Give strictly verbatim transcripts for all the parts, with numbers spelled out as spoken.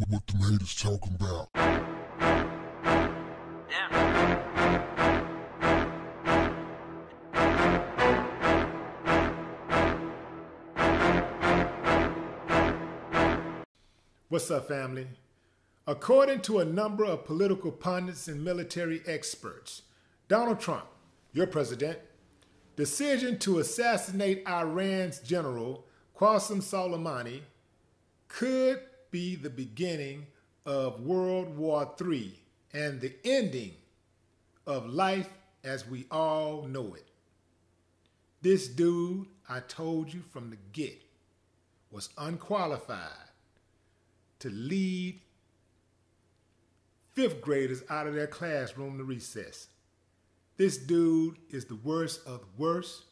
with what them haters talking about. Yeah. What's up, family? According to a number of political pundits and military experts, Donald Trump, your president, decision to assassinate Iran's general Qassim Soleimani could be the beginning of World War Three and the ending of life as we all know it. This dude, I told you from the get, was unqualified to lead fifth graders out of their classroom to recess. This dude is the worst of the worst,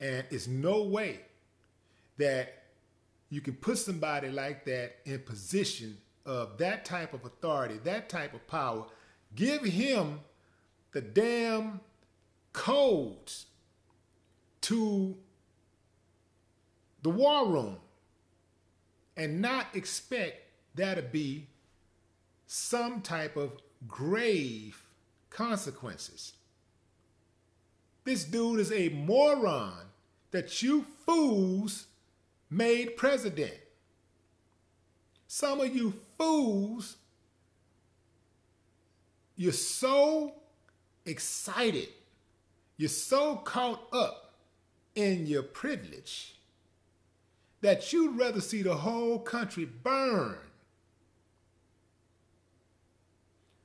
and it's no way that you can put somebody like that in position of that type of authority, that type of power. Give him the damn codes to the war room and not expect that to be some type of grave consequences. This dude is a moron that you fools made president. Some of you fools, you're so excited. You're so caught up in your privilege that you'd rather see the whole country burn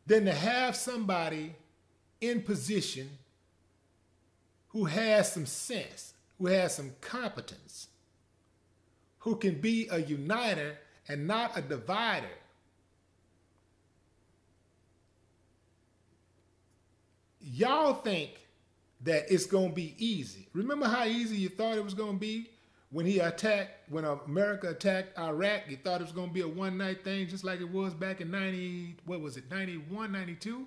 than to have somebody in position who has some sense, who has some competence, who can be a uniter and not a divider. Y'all think that it's going to be easy. Remember how easy you thought it was going to be when he attacked, when America attacked Iraq? You thought it was going to be a one-night thing just like it was back in ninety, what was it, ninety-one, ninety-two?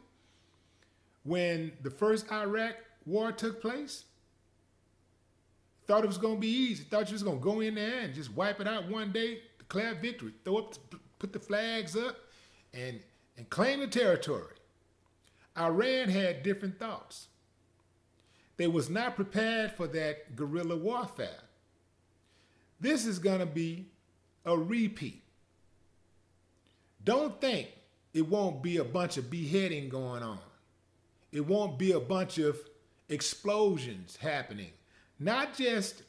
When the first Iraq war took place? Thought it was going to be easy. Thought you was going to go in there and just wipe it out one day, declare victory, throw up, put the flags up, and, and claim the territory. Iran had different thoughts. They was not prepared for that guerrilla warfare. This is going to be a repeat. Don't think it won't be a bunch of beheading going on. It won't be a bunch of explosions happening. Not just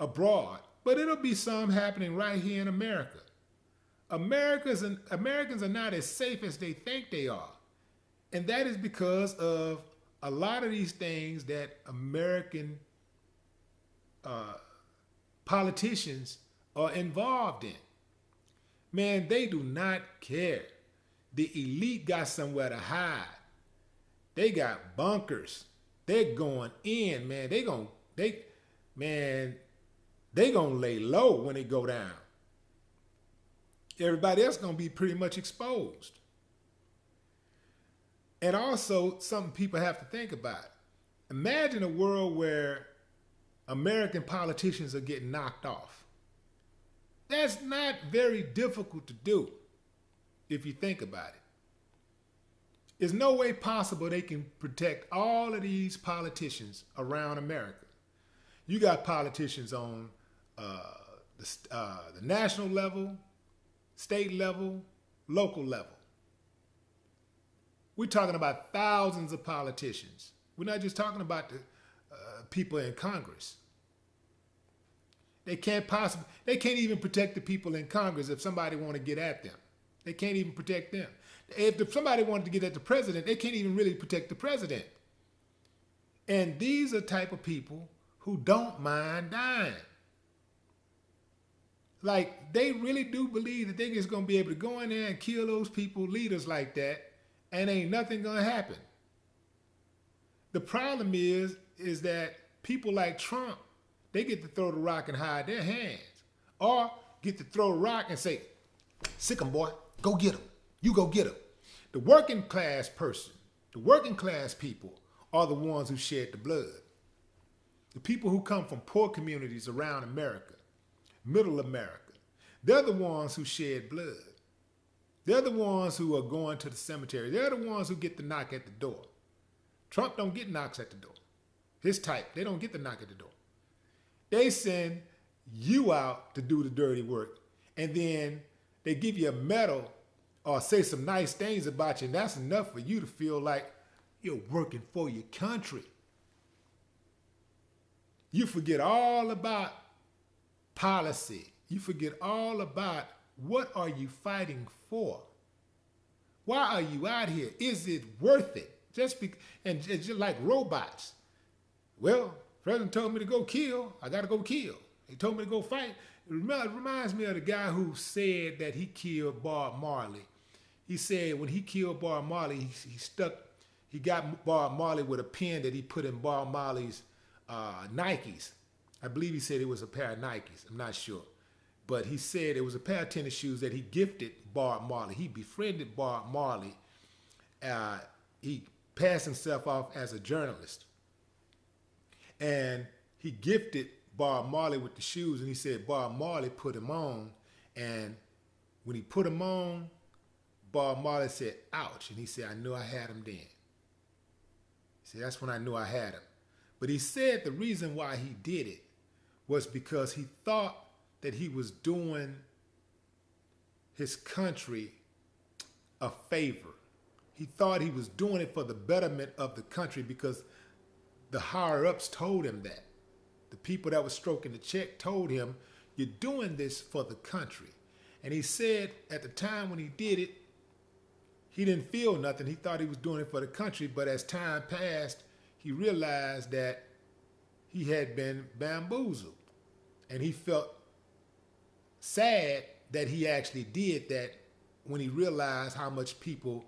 abroad, but it'll be some happening right here in America. America's and, Americans are not as safe as they think they are. And that is because of a lot of these things that American uh, politicians are involved in. Man, they do not care. The elite got somewhere to hide. They got bunkers. They're going in, man. They gonna They, man, they gonna lay low when they go down. Everybody else gonna be pretty much exposed. And also, something people have to think about. Imagine a world where American politicians are getting knocked off. That's not very difficult to do if you think about it. There's no way possible they can protect all of these politicians around America. You got politicians on uh, the, uh, the national level, state level, local level. We're talking about thousands of politicians. We're not just talking about the uh, people in Congress. They can't possibly, they can't even protect the people in Congress if somebody want to get at them. They can't even protect them. If the, somebody wanted to get at the president, they can't even really protect the president. And these are type of people who don't mind dying. Like, they really do believe that they're just going to be able to go in there and kill those people, leaders like that, and ain't nothing going to happen. The problem is, is that people like Trump, they get to throw the rock and hide their hands. Or get to throw the rock and say, sick 'em, boy. Go get 'em. You go get 'em. The working class person, the working class people are the ones who shed the blood. The people who come from poor communities around America, middle America, they're the ones who shed blood. They're the ones who are going to the cemetery. They're the ones who get the knock at the door. Trump don't get knocks at the door. His type, they don't get the knock at the door. They send you out to do the dirty work, and then they give you a medal or say some nice things about you, and that's enough for you to feel like you're working for your country. You forget all about policy. You forget all about what are you fighting for? Why are you out here? Is it worth it? Just be, and just like robots. Well, the president told me to go kill. I got to go kill. He told me to go fight. It reminds me of the guy who said that he killed Bob Marley. He said when he killed Bob Marley, he, he stuck, he got Bob Marley with a pin that he put in Bob Marley's uh, Nikes. I believe he said it was a pair of Nikes. I'm not sure. But he said it was a pair of tennis shoes that he gifted Bob Marley. He befriended Bob Marley. Uh, he passed himself off as a journalist. And he gifted Bob Marley with the shoes, and he said Bob Marley put him on, and when he put him on, Bob Marley said, ouch, and he said, I knew I had him then. He said, that's when I knew I had him. But he said the reason why he did it was because he thought that he was doing his country a favor. He thought he was doing it for the betterment of the country because the higher-ups told him that. The people that were stroking the check told him, you're doing this for the country. And he said at the time when he did it, he didn't feel nothing. He thought he was doing it for the country. But as time passed, he realized that he had been bamboozled. And he felt sad that he actually did that when he realized how much people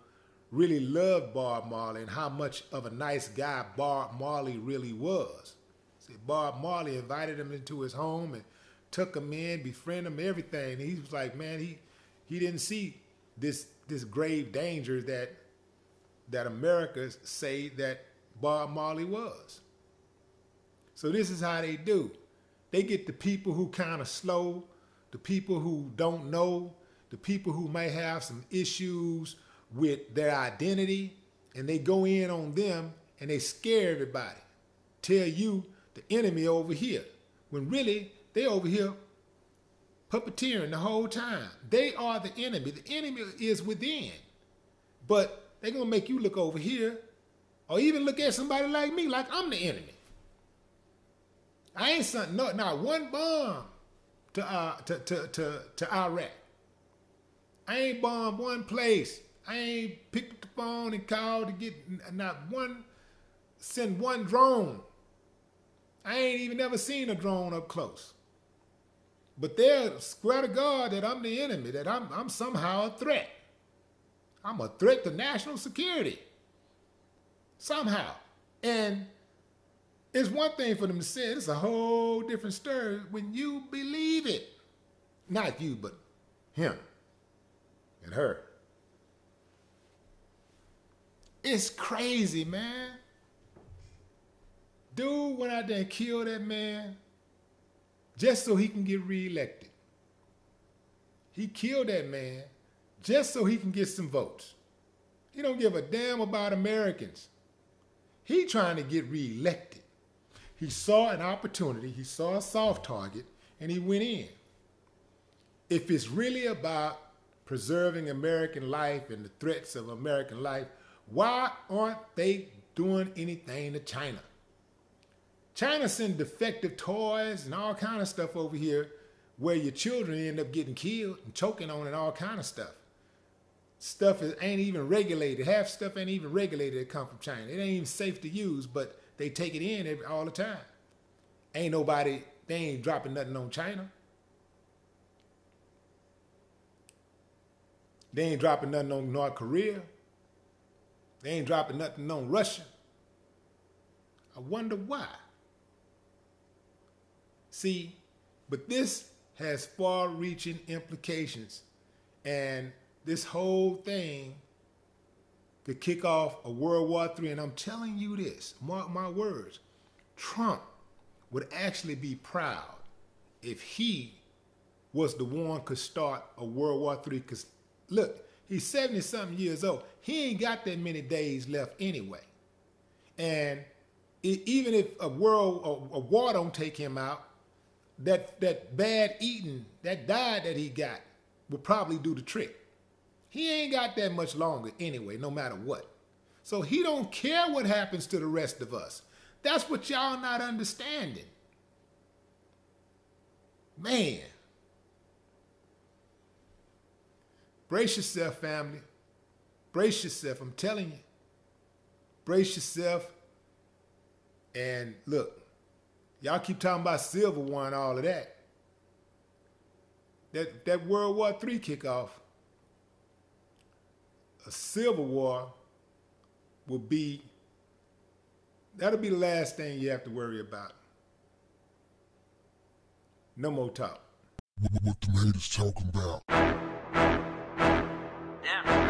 really loved Bob Marley and how much of a nice guy Bob Marley really was. See, Bob Marley invited him into his home and took him in, befriended him, everything. And he was like, man, he he didn't see this this grave danger that that Americans say that Bob Marley was. So this is how they do. They get the people who kind of slow, the people who don't know, the people who may have some issues with their identity, and they go in on them and they scare everybody. Tell you the enemy over here, when really they over here puppeteering the whole time. They are the enemy. The enemy is within, but they're gonna make you look over here or even look at somebody like me like I'm the enemy. I ain't sent no, not one bomb to, uh, to, to, to, to Iraq. I ain't bombed one place. I ain't picked up the phone and called to get not one, send one drone. I ain't even never seen a drone up close. But they're swear to God that I'm the enemy, that I'm, I'm somehow a threat. I'm a threat to national security. Somehow. And it's one thing for them to say, it's a whole different story when you believe it. Not you, but him and her. It's crazy, man. Dude went out there and killed that man just so he can get reelected. He killed that man just so he can get some votes. He don't give a damn about Americans. He trying to get reelected. He saw an opportunity. He saw a soft target, and he went in. If it's really about preserving American life and the threats of American life, why aren't they doing anything to China? China sends defective toys and all kind of stuff over here where your children end up getting killed and choking on and all kind of stuff. Stuff is, ain't even regulated. Half stuff ain't even regulated that come from China. It ain't even safe to use, but they take it in every, all the time. Ain't nobody, they ain't dropping nothing on China. They ain't dropping nothing on North Korea. They ain't dropping nothing on Russia. I wonder why. See, but this has far-reaching implications, and this whole thing could kick off a World War Three, and I'm telling you this, mark my words, Trump would actually be proud if he was the one could start a World War Three, because look, He's seventy-something years old. He ain't got that many days left anyway. And it, even if a world, a, a war don't take him out, that, that bad eating, that diet that he got will probably do the trick. He ain't got that much longer anyway, no matter what. So he don't care what happens to the rest of us. That's what y'all not understanding. Man. Brace yourself, family. Brace yourself, I'm telling you. Brace yourself. And look, y'all keep talking about Silver One and all of that. That, that World War Three kickoff, a civil war will be, that'll be the last thing you have to worry about. No more talk. What, what, what the haters talking about? Yeah.